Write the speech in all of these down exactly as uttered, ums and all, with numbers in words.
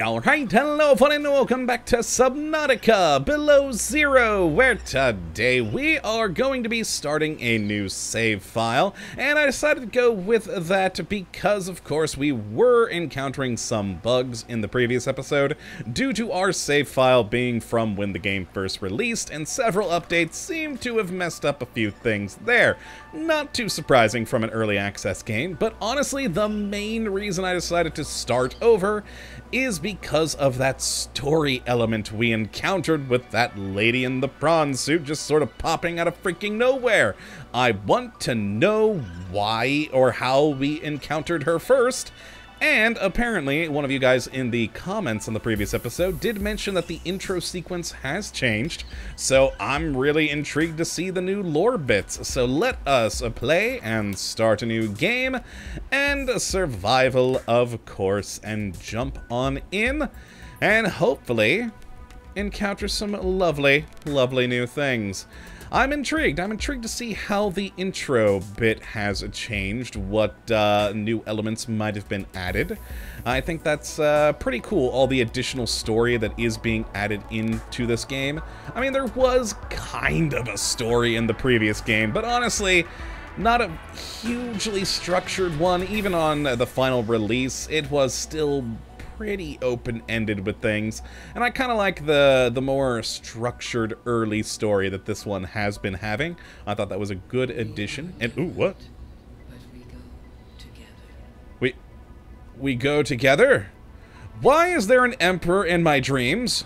Alright, hello everyone and welcome back to Subnautica Below Zero, where today we are going to be starting a new save file, and I decided to go with that because of course we were encountering some bugs in the previous episode due to our save file being from when the game first released, and several updates seem to have messed up a few things there. Not too surprising from an early access game, but honestly the main reason I decided to start over is because of that story element we encountered with that lady in the prawn suit just sort of popping out of freaking nowhere. I want to know why or how we encountered her first. And apparently, one of you guys in the comments on the previous episode did mention that the intro sequence has changed, so I'm really intrigued to see the new lore bits. So let us play and start a new game, and survival, of course, and jump on in, and hopefully encounter some lovely, lovely new things. I'm intrigued. I'm intrigued to see how the intro bit has changed, what uh, new elements might have been added. I think that's uh, pretty cool, all the additional story that is being added into this game. I mean, there was kind of a story in the previous game, but honestly, not a hugely structured one. Even on the final release, it was still pretty open-ended with things, and I kind of like the the more structured early story that this one has been having. I thought that was a good addition. And ooh, what? But we go together. We we go together? Why is there an emperor in my dreams?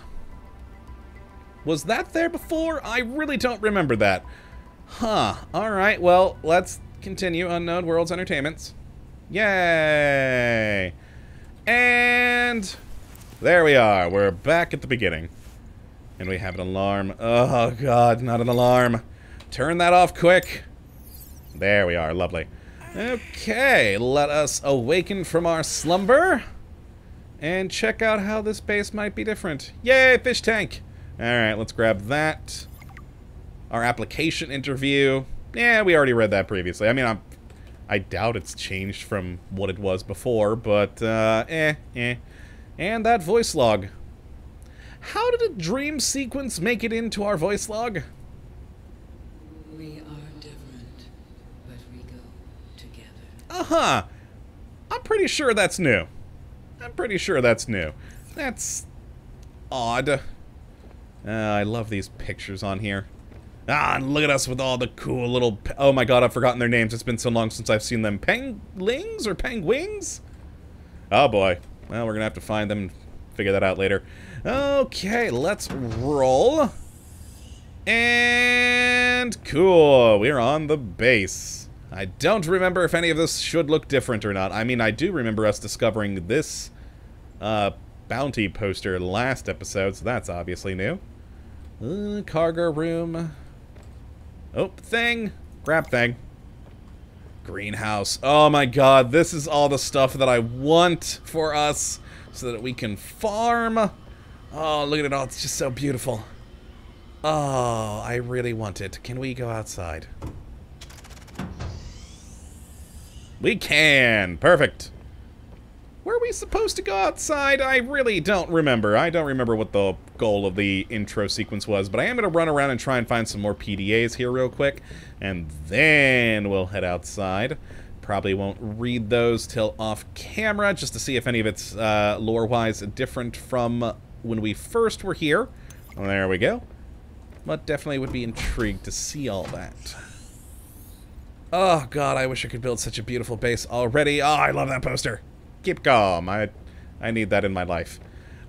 Was that there before? I really don't remember that. Huh. All right. Well, let's continue. Unknown Worlds Entertainment. Yay! And there we are. We're back at the beginning. And we have an alarm. Oh, God, not an alarm. Turn that off quick. There we are. Lovely. Okay, let us awaken from our slumber and check out how this base might be different. Yay, fish tank. All right, let's grab that. Our application interview. Yeah, we already read that previously. I mean, I'm... I doubt it's changed from what it was before, but, uh, eh, eh. And that voice log. How did a dream sequence make it into our voice log? We are different, but we go together. Uh-huh. I'm pretty sure that's new. I'm pretty sure that's new. That's odd. Uh, I love these pictures on here. Ah, and look at us with all the cool little... Oh my god, I've forgotten their names. It's been so long since I've seen them. Penglings or penguins? Oh boy. Well, we're gonna have to find them and figure that out later. Okay, let's roll. And... cool. We're on the base. I don't remember if any of this should look different or not. I mean, I do remember us discovering this uh, bounty poster last episode, so that's obviously new. Uh, cargo room... Oh, thing. Grab thing. Greenhouse. Oh my god, this is all the stuff that I want for us so that we can farm. Oh, look at it all. It's just so beautiful. Oh, I really want it. Can we go outside? We can. Perfect. Were we supposed to go outside? I really don't remember. I don't remember what the goal of the intro sequence was, but I am going to run around and try and find some more P D As here real quick, and then we'll head outside. Probably won't read those till off camera, just to see if any of it's uh, lore-wise different from when we first were here. Well, there we go. But definitely would be intrigued to see all that. Oh god, I wish I could build such a beautiful base already. Oh, I love that poster. Keep calm. I, I need that in my life.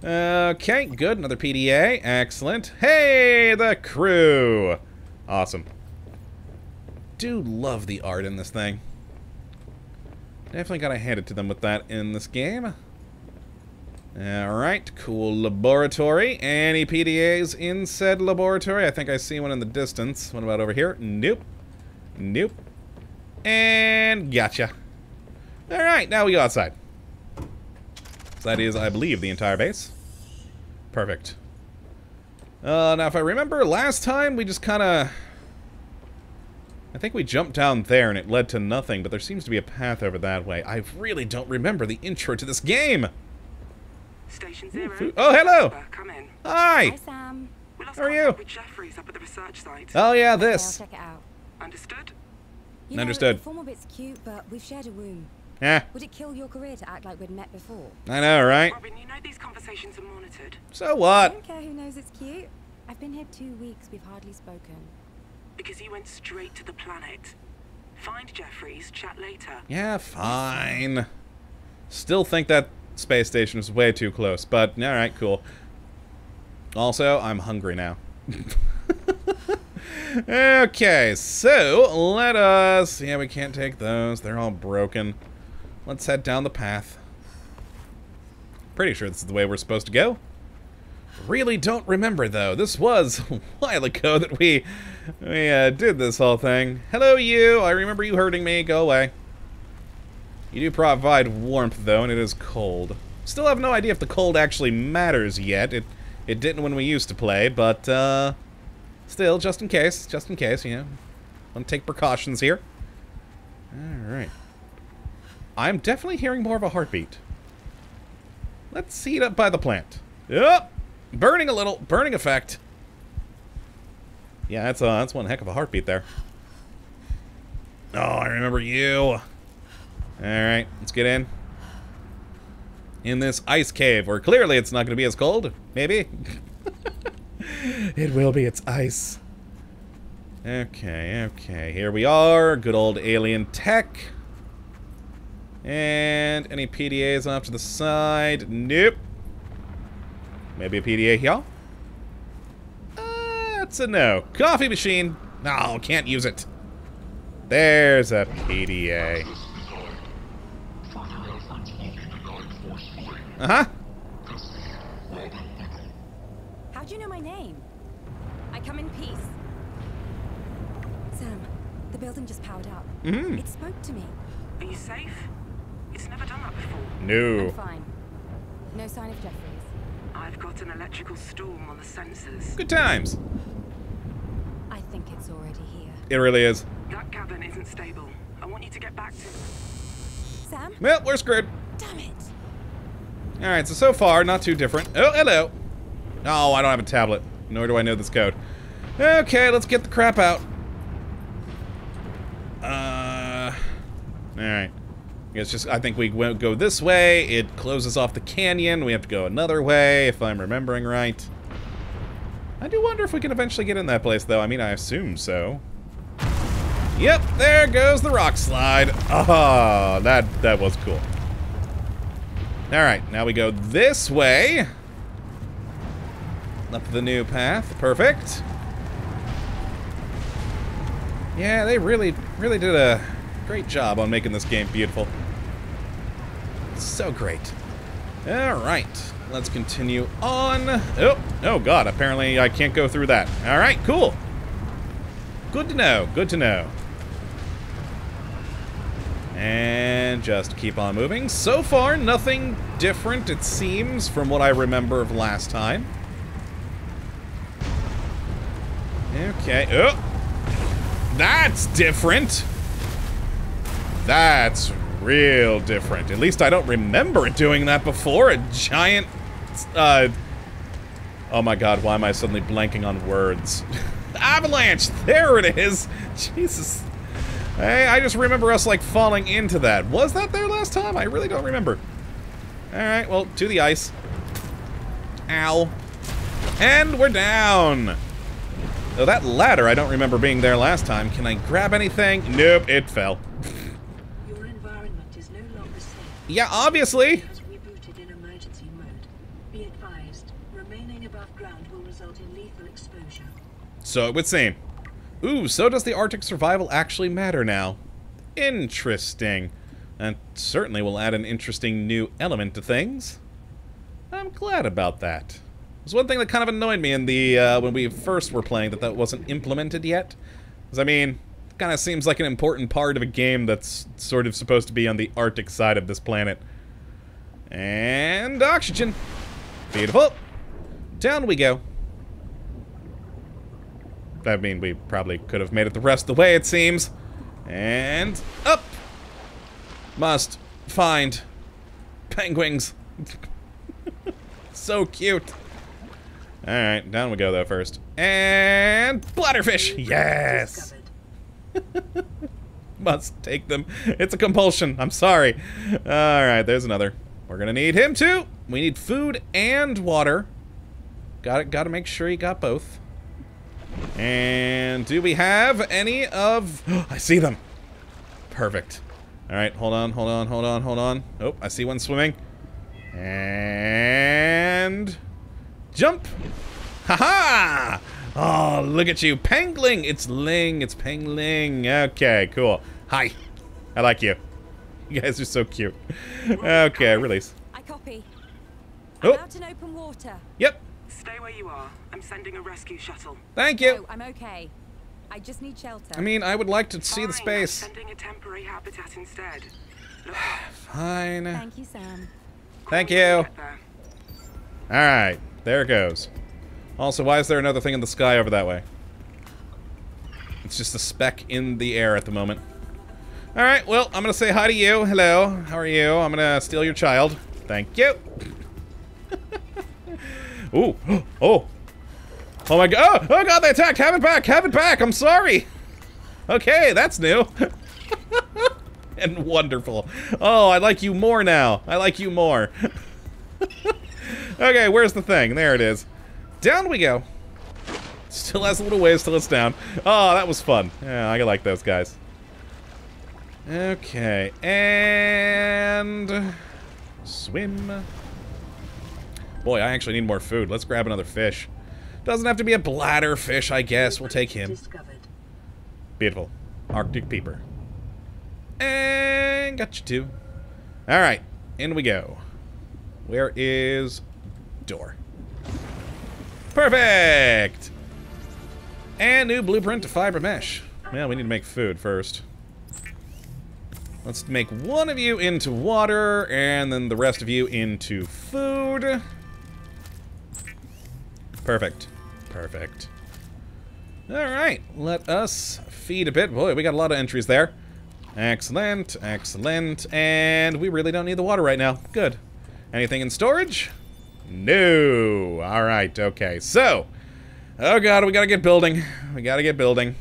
Okay, good. Another P D A. Excellent. Hey, the crew. Awesome. Do love the art in this thing. Definitely gotta hand it to them with that in this game. Alright, cool laboratory. Any P D As in said laboratory? I think I see one in the distance. What about over here? Nope. Nope. And gotcha. Alright, now we go outside. So that is, I believe, the entire base. Perfect. Uh, now, if I remember, last time we just kind of... I think we jumped down there and it led to nothing, but there seems to be a path over that way. I really don't remember the intro to this game! Station zero. Ooh, oh, hello. Uh, come in. Hi. Hi, Sam. We lost How are you? With Jeffries up at the research site. Oh yeah, this. Okay, I'll check it out. Understood. You know, Understood. The formal bit's cute, but we've shared a room. Yeah. Would it kill your career to act like we'd met before? I know, right? Robin, you know these conversations are monitored. So what? I don't care who knows it's cute. I've been here two weeks. We've hardly spoken. Because you went straight to the planet. Find Jeffries. Chat later. Yeah, fine. Still think that space station was way too close, but all right, cool. Also, I'm hungry now. Okay, so let us. Yeah, we can't take those. They're all broken. Let's head down the path. Pretty sure this is the way we're supposed to go. Really don't remember, though. This was a while ago that we, we uh, did this whole thing. Hello, you. I remember you hurting me. Go away. You do provide warmth, though, and it is cold. Still have no idea if the cold actually matters yet. It, it didn't when we used to play, but uh, still, just in case. Just in case, you know. Want to take precautions here. All right. I'm definitely hearing more of a heartbeat. Let's heat up by the plant. Yep, burning a little, burning effect. Yeah, that's uh, that's one heck of a heartbeat there. Oh, I remember you. All right, let's get in. In this ice cave, where clearly it's not going to be as cold. Maybe. It will be. It's ice. Okay, okay. Here we are. Good old alien tech. And any P D As off to the side? Nope. Maybe a P D A here? Uh, that's a no. Coffee machine? No, can't use it. There's a P D A. Uh-huh. How do you know my name? I come in peace. Sam, the building just powered up. Mm-hmm. It spoke to me. Are you safe? It's never done that before. No. I'm fine. No sign of Jeffries. I've got an electrical storm on the sensors. Good times. I think it's already here. It really is. That cabin isn't stable. I want you to get back to it. Sam? Well, we're screwed. Damn it. All right, so so far, not too different. Oh, hello. Oh, I don't have a tablet, nor do I know this code. Okay, let's get the crap out. Uh, all right. It's just, I think we won't go this way. It closes off the canyon. We have to go another way, if I'm remembering right. I do wonder if we can eventually get in that place, though. I mean, I assume so. Yep, there goes the rock slide. Oh, that, that was cool. All right, now we go this way. Up the new path. Perfect. Yeah, they really, really did a great job on making this game beautiful. So great. Alright, let's continue on. Oh, oh god, apparently I can't go through that. Alright, cool. Good to know, good to know. And just keep on moving. So far, nothing different, it seems, from what I remember of last time. Okay, oh! That's different! That's real different. At least I don't remember doing that before. A giant, uh, oh my god, why am I suddenly blanking on words? Avalanche, there it is. Jesus. Hey, I just remember us like falling into that. Was that there last time? I really don't remember. All right, well, to the ice. Ow. And we're down. Oh, that ladder, I don't remember being there last time. Can I grab anything? Nope, it fell. Yeah, obviously. Rebooted in emergency mode. Be advised, remaining above ground will result in lethal exposure. So it would seem. Ooh, so does the Arctic survival actually matter now? Interesting. And certainly will add an interesting new element to things. I'm glad about that. It's one thing that kind of annoyed me in the uh, when we first were playing that that wasn't implemented yet. Because I mean, kind of seems like an important part of a game that's sort of supposed to be on the Arctic side of this planet. And oxygen. Beautiful. Down we go. I mean, we probably could have made it the rest of the way, it seems. And up. Must find penguins. So cute. All right, down we go though first. And bladderfish. Yes. Must take them. It's a compulsion. I'm sorry. All right, there's another. We're gonna need him too. We need food and water. Got it. Got to make sure you got both. And do we have any of? Oh, I see them. Perfect. All right, hold on, hold on, hold on, hold on. Oh, I see one swimming. And jump! Ha ha! Oh, look at you, Pengling. It's Ling. It's Pengling. Okay, cool. Hi. I like you. You guys are so cute. Okay, release. I copy. I'm out in open water. Yep. Stay where you are. I'm sending a rescue shuttle. Thank you. No, I'm okay. I just need shelter. I mean, I would like to see Fine, the space. I'm sending a temporary habitat instead. Look. Fine. Thank you, Sam. Thank you. All right, there it goes. Also, why is there another thing in the sky over that way? It's just a speck in the air at the moment. All right, well, I'm gonna say hi to you. Hello, how are you? I'm gonna steal your child. Thank you. Ooh, oh, oh my god, oh, oh god, they attacked, have it back, have it back, I'm sorry. Okay, that's new. And wonderful. Oh, I like you more now, I like you more. Okay, where's the thing? There it is. Down we go. Still has a little ways till it's down. Oh, that was fun. Yeah, I like those guys. Okay, and swim. Boy, I actually need more food. Let's grab another fish. Doesn't have to be a bladder fish, I guess. We'll take him. Beautiful. Arctic peeper. And got you too. All right, in we go. Where is door? Perfect. And new blueprint to fiber mesh. Well, we need to make food first. Let's make one of you into water, and then the rest of you into food. Perfect. Perfect. Alright, let us feed a bit. Boy, we got a lot of entries there. Excellent, excellent. And we really don't need the water right now. Good. Anything in storage? No. Alright, okay. So, oh god, we gotta get building. We gotta get building.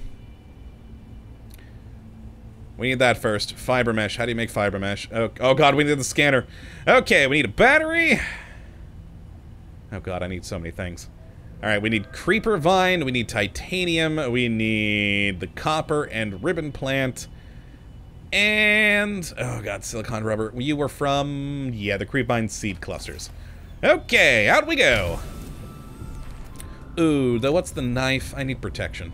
We need that first. Fiber mesh. How do you make fiber mesh? Oh, oh god, we need the scanner. Okay, we need a battery. Oh god, I need so many things. All right, we need creepvine, we need titanium, we need the copper and ribbon plant, and oh god, silicone rubber. You were from, yeah, the creepvine seed clusters. Okay, out we go. Ooh, though what's the knife? I need protection.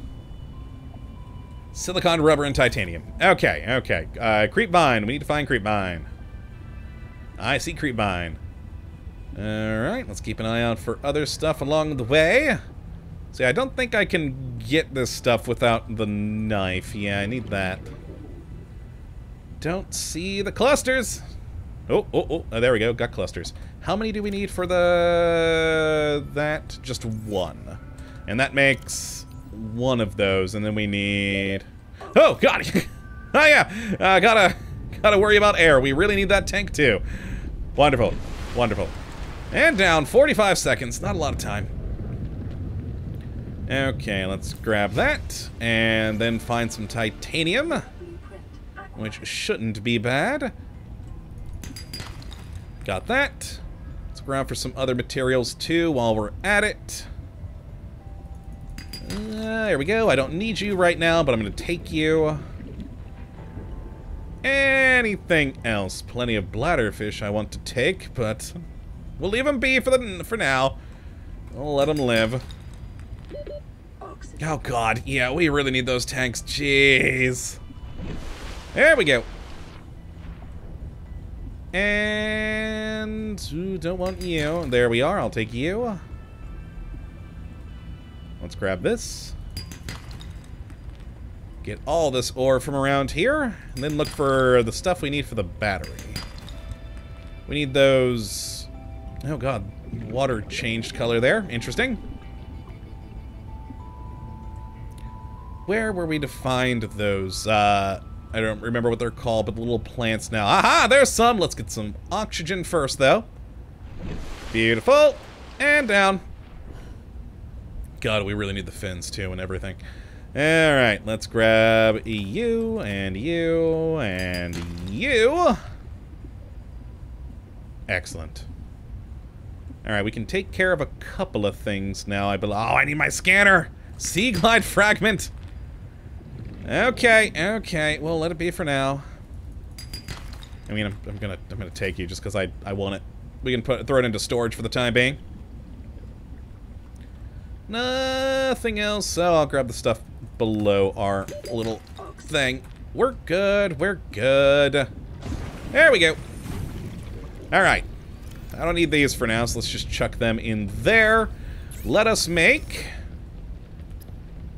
Silicone rubber and titanium. Okay, okay. Uh, creepvine, we need to find creepvine. I see creepvine. Alright, let's keep an eye out for other stuff along the way. See, I don't think I can get this stuff without the knife. Yeah, I need that. Don't see the clusters. Oh, oh, oh, oh, there we go. Got clusters. How many do we need for the... that? Just one. And that makes one of those. And then we need... Oh, God! Oh, yeah! Uh, gotta, gotta worry about air. We really need that tank, too. Wonderful. Wonderful. And down, forty-five seconds, not a lot of time. Okay, let's grab that, and then find some titanium, which shouldn't be bad. Got that. Let's go around for some other materials too while we're at it. Uh, there we go, I don't need you right now, but I'm gonna take you. Anything else? Plenty of bladderfish I want to take, but... we'll leave them be for the for now. We'll let them live. Oh god, yeah, we really need those tanks. Jeez. There we go. And ooh, don't want you. There we are. I'll take you. Let's grab this. Get all this ore from around here, and then look for the stuff we need for the battery. We need those. Oh god, water changed color there. Interesting. Where were we to find those? Uh, I don't remember what they're called, but the little plants now. Aha, there's some. Let's get some oxygen first, though. Beautiful. And down. God, we really need the fins, too, and everything. Alright, let's grab you, and you, and you. Excellent. Alright, we can take care of a couple of things now. I believe. Oh, I need my scanner! Seaglide fragment! Okay, okay. Well, let it be for now. I mean, I'm, I'm gonna I'm gonna take you just because I, I want it. We can put throw it into storage for the time being. Nothing else, so I'll grab the stuff below our little thing. We're good, we're good. There we go. Alright. I don't need these for now, so let's just chuck them in there. Let us make...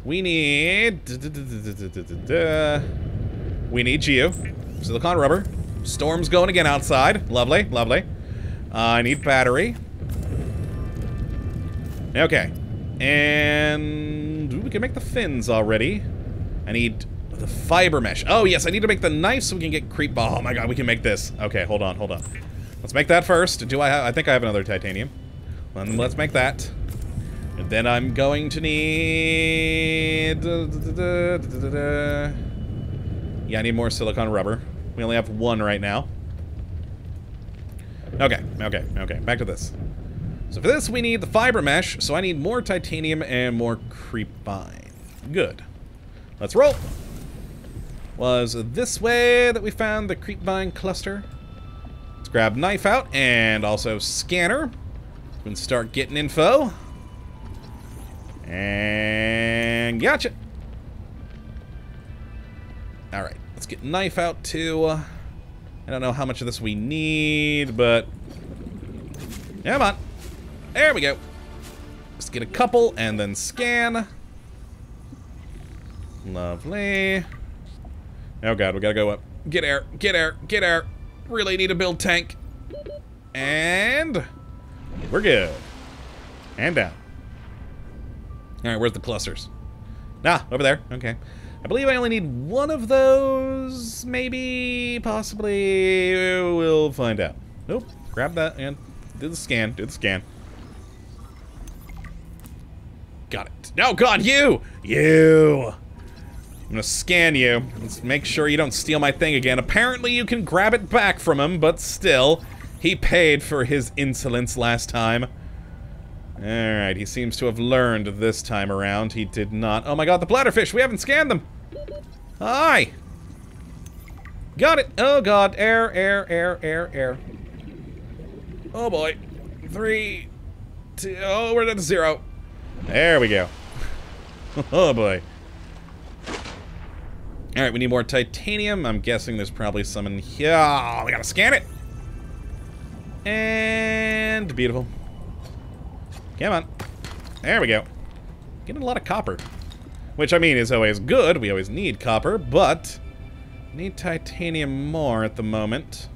We need... Da, da, da, da, da, da, da. We need you. Silicone rubber. Storm's going again outside. Lovely, lovely. Uh, I need battery. Okay. And... Ooh, we can make the fins already. I need the fiber mesh. Oh, yes, I need to make the knife so we can get creep... Oh, my God, we can make this. Okay, hold on, hold on. Let's make that first. Do I have... I think I have another titanium. And let's make that. And then I'm going to need... Yeah, I need more silicone rubber. We only have one right now. Okay, okay, okay. Back to this. So for this, we need the fiber mesh. So I need more titanium and more creepvine. Good. Let's roll. Was this way that we found the creepvine cluster? Let's grab knife out and also scanner. We can start getting info. And gotcha. All right, let's get knife out too. Uh, I don't know how much of this we need, but come on. There we go. Let's get a couple and then scan. Lovely. Oh God, we gotta go up. Get air, get air, get air. Really need to build tank. And we're good. And down. All right, where's the clusters? Ah, over there. Okay. I believe I only need one of those. Maybe, possibly, we'll find out. Nope. Grab that and do the scan. Do the scan. Got it. No, God, you! You! I'm gonna scan you. Let's make sure you don't steal my thing again. Apparently you can grab it back from him, but still, he paid for his insolence last time. Alright, he seems to have learned this time around. He did not... Oh my God, the bladderfish! We haven't scanned them! Hi! Got it! Oh God, air, air, air, air, air. Oh boy. Three... Two... Oh, we're at zero. There we go. Oh boy. Alright, we need more titanium. I'm guessing there's probably some in here. Oh, we gotta scan it! And... beautiful. Come on. There we go. Getting a lot of copper. Which, I mean, is always good. We always need copper, but... need titanium more at the moment.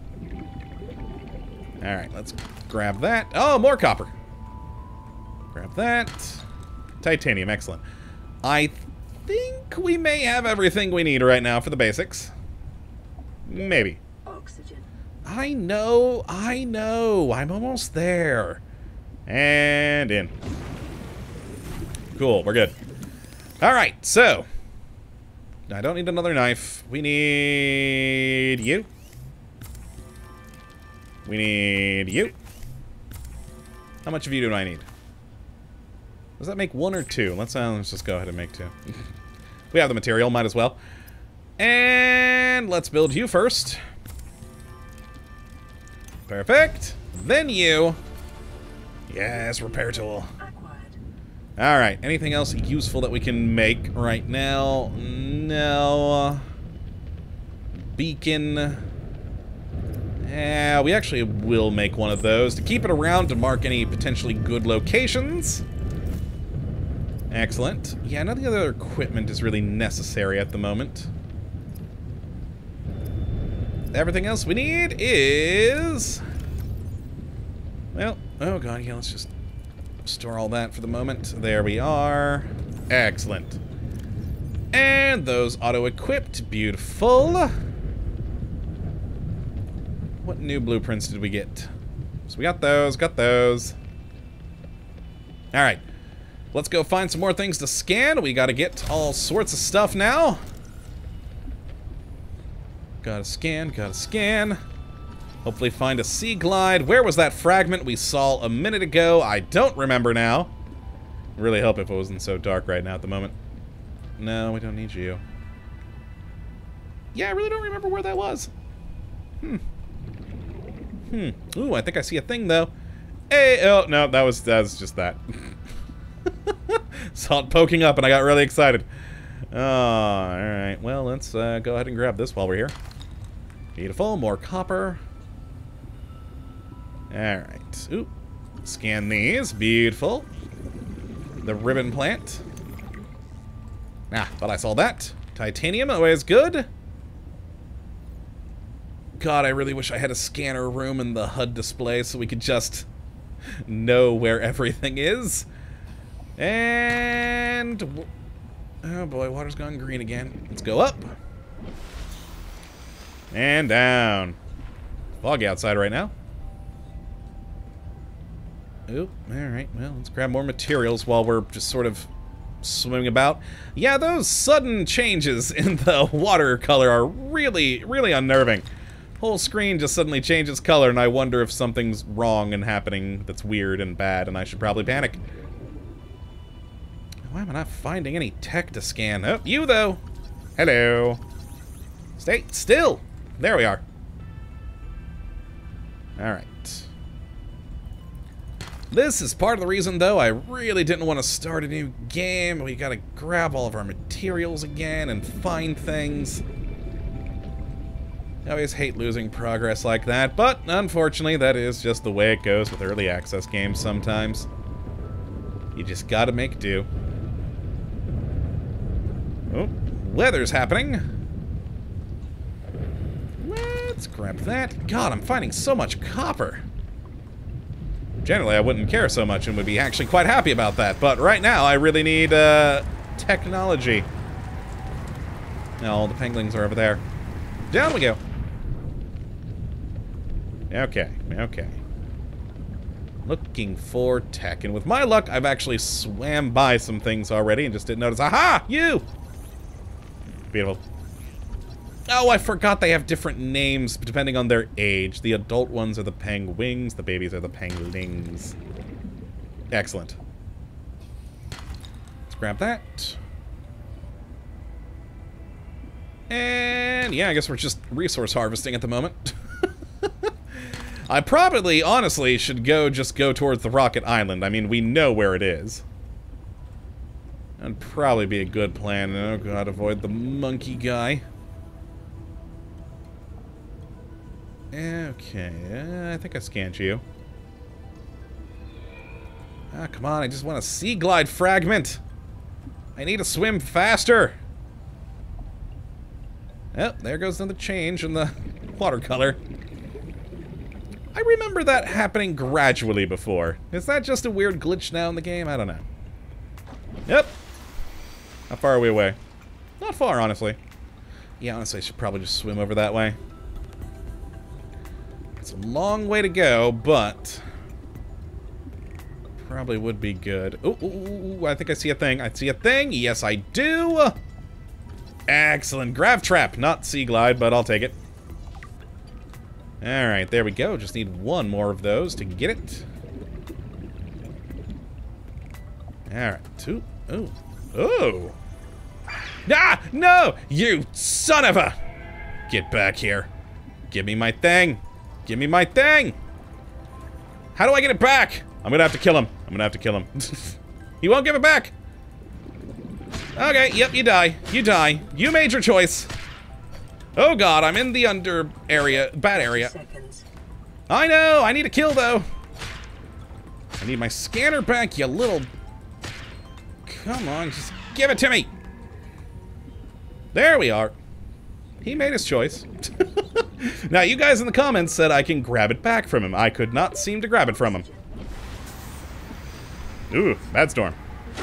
Alright, let's grab that. Oh, more copper! Grab that. Titanium, excellent. I think we may have everything we need right now for the basics. Maybe. Oxygen. I know, I know. I'm almost there. And in. Cool, we're good. Alright, so. I don't need another knife. We need you. We need you. How much of you do I need? Does that make one or two? Let's, uh, let's just go ahead and make two. We have the material, might as well. And let's build you first. Perfect. Then you. Yes, repair tool. Alright, anything else useful that we can make right now? No. Beacon. Yeah, we actually will make one of those to keep it around to mark any potentially good locations. Excellent. Yeah, none of the other equipment is really necessary at the moment. Everything else we need is... Well, oh God, yeah, let's just store all that for the moment. There we are. Excellent. And those auto-equipped. Beautiful. What new blueprints did we get? So we got those, got those. Alright, let's go find some more things to scan. We gotta get all sorts of stuff now. Gotta scan, gotta scan. Hopefully find a Seaglide. Where was that fragment we saw a minute ago? I don't remember now. Really help if it wasn't so dark right now at the moment. No, we don't need you. Yeah, I really don't remember where that was. Hmm. Hmm. Ooh, I think I see a thing though. Hey, oh no, that was that was just that. Saw it poking up and I got really excited. Oh, alright. Well, let's uh, go ahead and grab this while we're here. Beautiful, more copper. Alright. Ooh. Scan these. Beautiful. The ribbon plant. Ah, but I saw that. Titanium, always good. God, I really wish I had a scanner room in the H U D display so we could just know where everything is. And... oh boy, water's gone green again. Let's go up. And down. Foggy outside right now. Oh, alright, well, let's grab more materials while we're just sort of swimming about. Yeah, those sudden changes in the water color are really, really unnerving. Whole screen just suddenly changes color, and I wonder if something's wrong and happening that's weird and bad, and I should probably panic. Why am I not finding any tech to scan? Oh, you though! Hello! Stay still! There we are. Alright. This is part of the reason, though, I really didn't want to start a new game. We gotta grab all of our materials again and find things. I always hate losing progress like that, but unfortunately that is just the way it goes with early access games sometimes. You just gotta make do. Oh, weather's happening. Let's grab that. God, I'm finding so much copper. Generally, I wouldn't care so much and would be actually quite happy about that, but right now I really need uh, technology. No, the penguins are over there. Down we go. Okay, okay. Looking for tech, and with my luck, I've actually swam by some things already and just didn't notice. Aha! You! Beautiful. Oh, I forgot they have different names depending on their age. The adult ones are the penguins, the babies are the penglings. Excellent. Let's grab that. And yeah, I guess we're just resource harvesting at the moment. I probably, honestly, should go just go towards the Rocket Island. I mean, we know where it is. That'd probably be a good plan. Oh god, avoid the monkey guy. Okay, uh, I think I scanned you. Ah, come on, I just want a Seaglide fragment. I need to swim faster. Oh, there goes another change in the watercolor. I remember that happening gradually before. Is that just a weird glitch now in the game? I don't know. Yep. How far are we away? Not far, honestly. Yeah, honestly, I should probably just swim over that way. It's a long way to go, but... probably would be good. Ooh, ooh, ooh, I think I see a thing. I see a thing. Yes, I do. Excellent. Grav Trap. Not Seaglide, but I'll take it. Alright, there we go. Just need one more of those to get it. Alright, two. Oh. Oh. Ah! No! You son of a... get back here. Give me my thing. Give me my thing! How do I get it back? I'm gonna have to kill him. I'm gonna have to kill him. He won't give it back! Okay, yep, you die. You die. You made your choice. Oh god, I'm in the under area, bad area. Seconds. I know, I need a kill though. I need my scanner back, you little... come on, just give it to me. There we are. He made his choice. Now you guys in the comments said I can grab it back from him. I could not seem to grab it from him. Ooh, bad storm.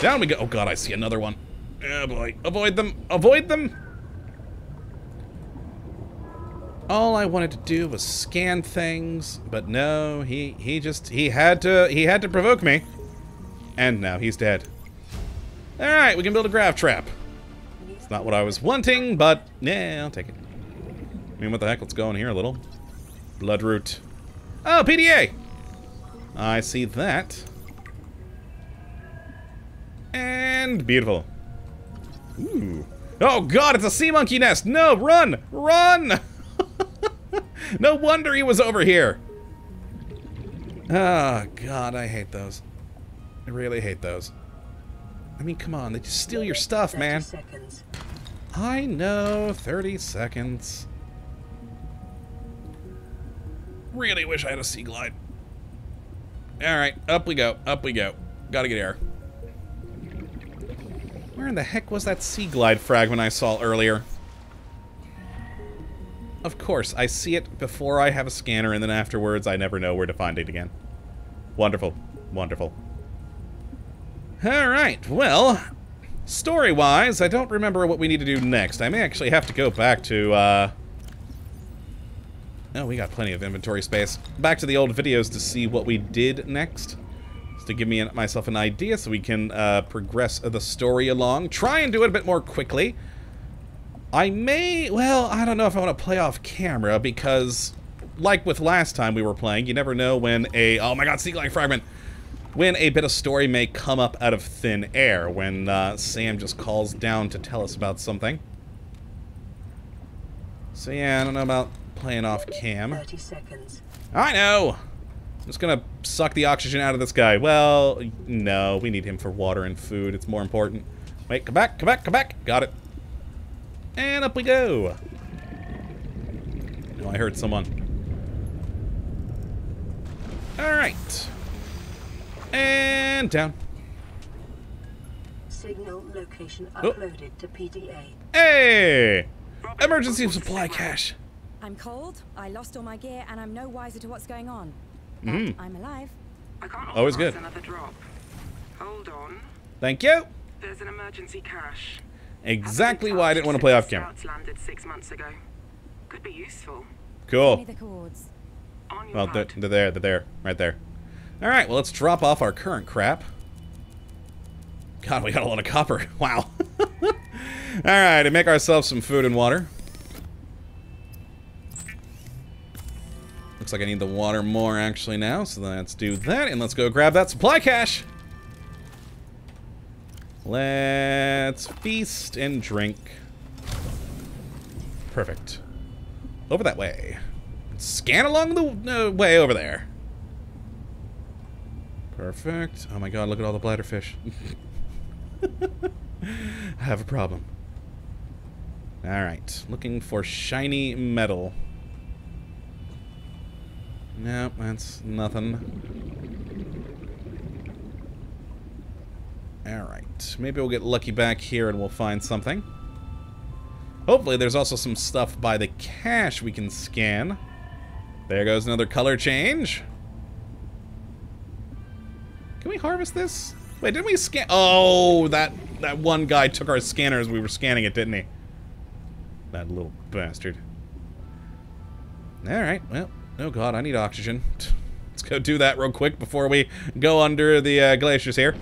Down we go. Oh god, I see another one. Oh boy, avoid them, avoid them. All I wanted to do was scan things, but no, he he just he had to he had to provoke me. And now he's dead. Alright, we can build a Grav Trap. It's not what I was wanting, but yeah, I'll take it. I mean, what the heck? Let's go in here a little. Bloodroot. Oh, P D A! I see that. And beautiful. Ooh. Oh god, it's a sea monkey nest! No, run! Run! No wonder he was over here! Oh god, I hate those. I really hate those. I mean, come on, they just steal your stuff, man. Seconds. I know, thirty seconds. Really wish I had a Seaglide. Alright, up we go, up we go. Gotta get air. Where in the heck was that Seaglide fragment I saw earlier? Of course, I see it before I have a scanner, and then afterwards I never know where to find it again. Wonderful, wonderful. Alright, well, story-wise, I don't remember what we need to do next. I may actually have to go back to, uh... oh, we got plenty of inventory space. Back to the old videos to see what we did next. Just to give me an, myself an idea so we can uh, progress the story along. Try and do it a bit more quickly. I may... well, I don't know if I want to play off camera because, like with last time we were playing, you never know when a... oh my god, Seaglide fragment! When a bit of story may come up out of thin air, when uh, Sam just calls down to tell us about something. So yeah, I don't know about playing off cam. thirty seconds. I know! I'm just gonna suck the oxygen out of this guy. Well, no, we need him for water and food, it's more important. Wait, come back, come back, come back! Got it. And up we go! Oh, I heard someone. Alright. And down. Signal location uploaded oh. to P D A. Hey! Emergency supply cache. I'm cold. I lost all my gear, and I'm no wiser to what's going on. Mm. I'm alive. I can't Always good. Another drop. Hold on. Thank you. There's an emergency cache. Exactly why I didn't want to play off camera. Landed six months ago. Could be useful. Cool. The cords. Well, they're, they're there. They're there. Right there. Alright, well, let's drop off our current crap. God, we got a lot of copper. Wow. Alright, and make ourselves some food and water. Looks like I need the water more, actually, now. So let's do that, and let's go grab that supply cache. Let's feast and drink. Perfect. Over that way. Scan along the uh, way over there. Perfect. Oh my god, look at all the bladderfish. I have a problem. Alright, looking for shiny metal. Nope, that's nothing. Alright, maybe we'll get lucky back here and we'll find something. Hopefully there's also some stuff by the cache we can scan. There goes another color change. Can we harvest this? Wait, didn't we scan? Oh, that that one guy took our scanner as we were scanning it, didn't he? That little bastard. Alright, well, oh god, I need oxygen. Let's go do that real quick before we go under the uh, glaciers here.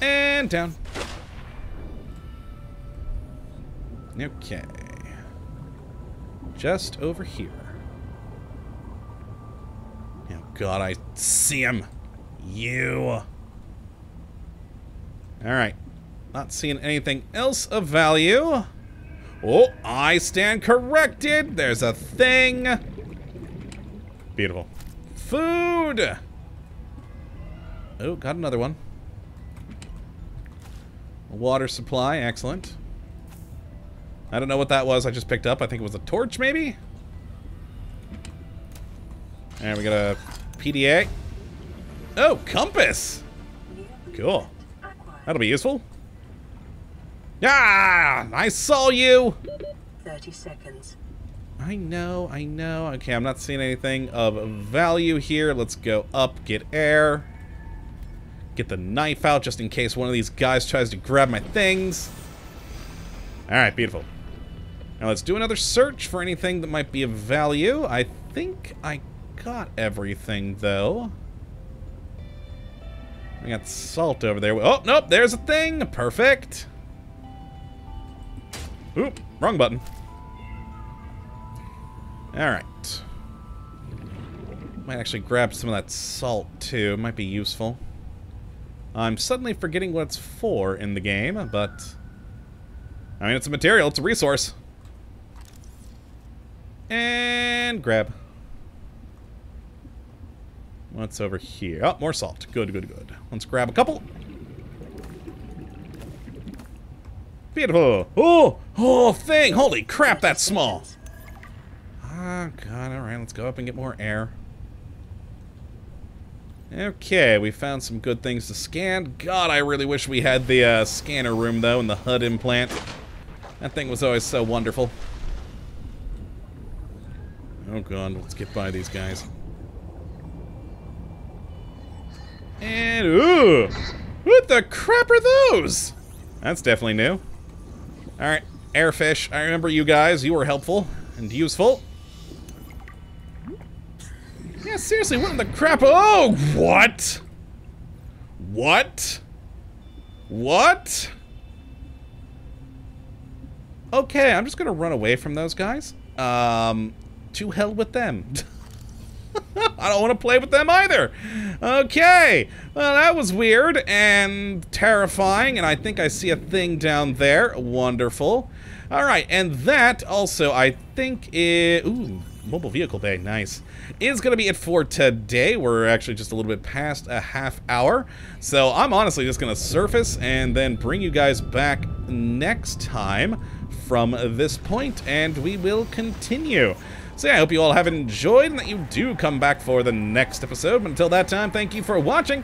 And down. Okay. Just over here. Oh god, I see him. You. Alright. Not seeing anything else of value. Oh, I stand corrected. There's a thing. Beautiful. Food. Oh, got another one. Water supply. Excellent. I don't know what that was I just picked up. I think it was a torch, maybe? And we got a P D A. Oh, compass! Cool. That'll be useful. Ah! I saw you! thirty seconds. I know, I know. Okay, I'm not seeing anything of value here. Let's go up, get air. Get the knife out just in case one of these guys tries to grab my things. Alright, beautiful. Now let's do another search for anything that might be of value. I think I got everything, though. We got salt over there. Oh, nope, there's a thing. Perfect. Oop, wrong button. Alright. Might actually grab some of that salt, too. It might be useful. I'm suddenly forgetting what it's for in the game, but... I mean, it's a material. It's a resource. And grab. What's over here? Oh, more salt. Good, good, good. Let's grab a couple. Beautiful. Oh, oh, thing. Holy crap, that's small. Oh, God. All right, let's go up and get more air. Okay, we found some good things to scan. God, I really wish we had the uh, scanner room, though, and the H U D implant. That thing was always so wonderful. Oh, God. Let's get by these guys. And, ooh! What the crap are those? That's definitely new. Alright, airfish. I remember you guys. You were helpful and useful. Yeah, seriously, what in the crap? Oh, what? What? What? Okay, I'm just gonna run away from those guys. Um, to hell with them. I don't want to play with them either. Okay. Well, that was weird and terrifying, and I think I see a thing down there. Wonderful. All right, and that also, I think, is... Ooh, mobile vehicle bay. Nice. Is going to be it for today. We're actually just a little bit past a half hour. So I'm honestly just going to surface and then bring you guys back next time from this point, and we will continue. So yeah, I hope you all have enjoyed and that you do come back for the next episode. But until that time, thank you for watching,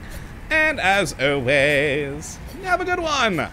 and as always, have a good one!